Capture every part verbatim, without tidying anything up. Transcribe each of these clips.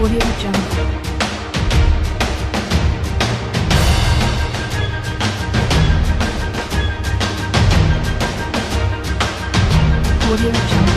AudioJungle. AudioJungle. AudioJungle. AudioJungle. AudioJungle.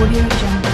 AudioJungle.